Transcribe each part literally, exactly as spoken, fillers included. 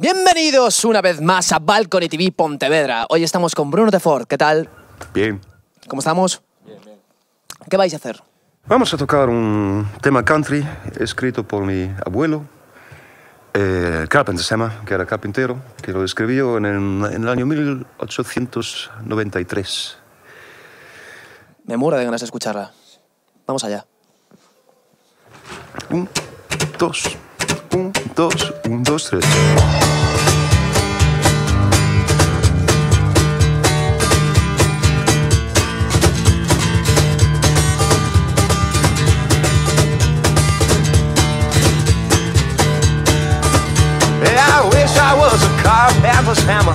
Bienvenidos una vez más a Balcony T V Pontevedra. Hoy estamos con Bruno T. Ford. ¿Qué tal? Bien. ¿Cómo estamos? Bien, bien. ¿Qué vais a hacer? Vamos a tocar un tema country escrito por mi abuelo. Eh, Carpenter se llama, que era carpintero, que lo escribió en el, en el año mil ochocientos noventa y tres. Me muero de ganas de escucharla. Vamos allá. Un, dos, un, dos, un, dos, tres. Carpenter's hammer,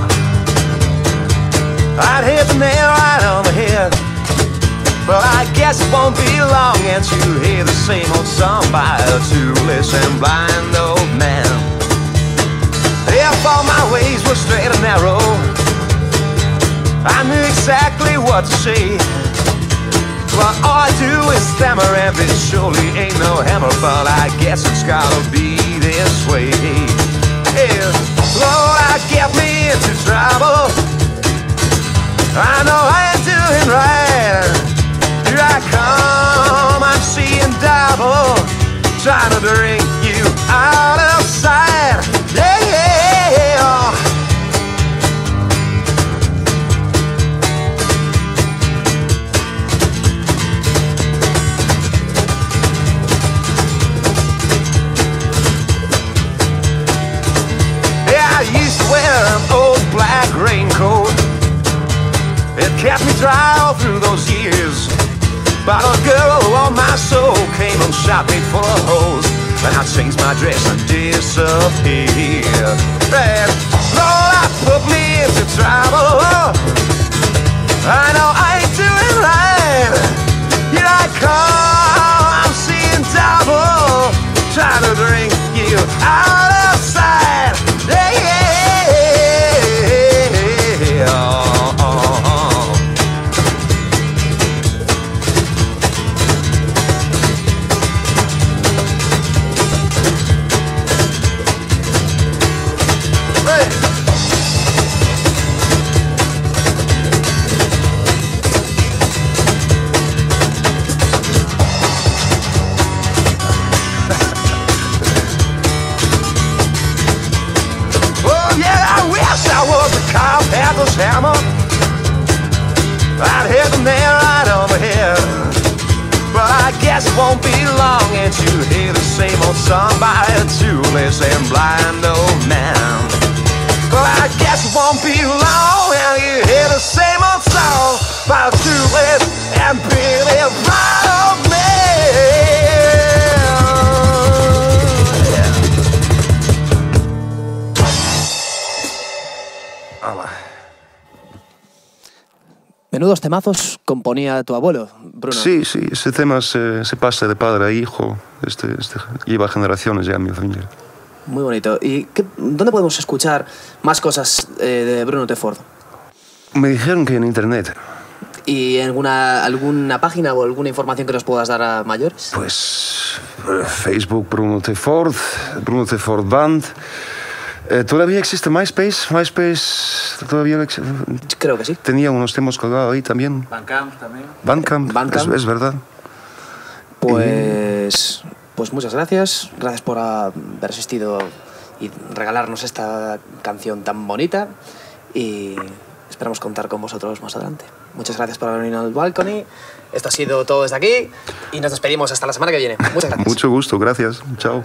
I'd hit the nail right on the head. Well, I guess it won't be long and you'll hear the same old song by a shoeless and blind old man. If all my ways were straight and narrow, I knew exactly what to say. Well, all I do is stammer and it surely ain't no hammer, but I guess it's gotta be this way. Yeah. Lord, I get me into trouble, I know I ain't doing right. Here I come, I'm seeing double, trying to bring you out of sight. Yeah, yeah, raincoat, it kept me dry all through those years. But a girl on my soul came and shot me full of holes, and I changed my dress and disappeared. And Lord, I put me into trouble, I know I ain't doing right. Here I come, I'm seeing double, trying to bring you out of sight. Yeah, yeah. Hammer, I'd hit the nail right on the head. But I guess it won't be long and you hear the same old song by a shoeless and blind old man. Well, I guess it won't be long and you hear the same old song by a shoeless and Billy blind old man. Yeah. All right. Menudos temazos componía tu abuelo, Bruno. Sí, sí, ese tema se, se pasa de padre a hijo, este, este, lleva generaciones ya en mi familia. Muy bonito. ¿Y qué, dónde podemos escuchar más cosas eh, de Bruno T. Ford? Me dijeron que en internet. ¿Y alguna, alguna página o alguna información que nos puedas dar a mayores? Pues Facebook, Bruno T. Ford, Bruno T. Ford Band. Eh, ¿Todavía existe MySpace? ¿MySpace todavía existe? Creo que sí. Tenía unos temas colgados ahí también. Bandcamp también. Bandcamp, Bandcamp. Es, es verdad. Pues, y... pues muchas gracias. Gracias por haber asistido y regalarnos esta canción tan bonita. Y esperamos contar con vosotros más adelante. Muchas gracias por haber venido al Balcony. Esto ha sido todo desde aquí. Y nos despedimos hasta la semana que viene. Muchas gracias. Mucho gusto. Gracias. Chao.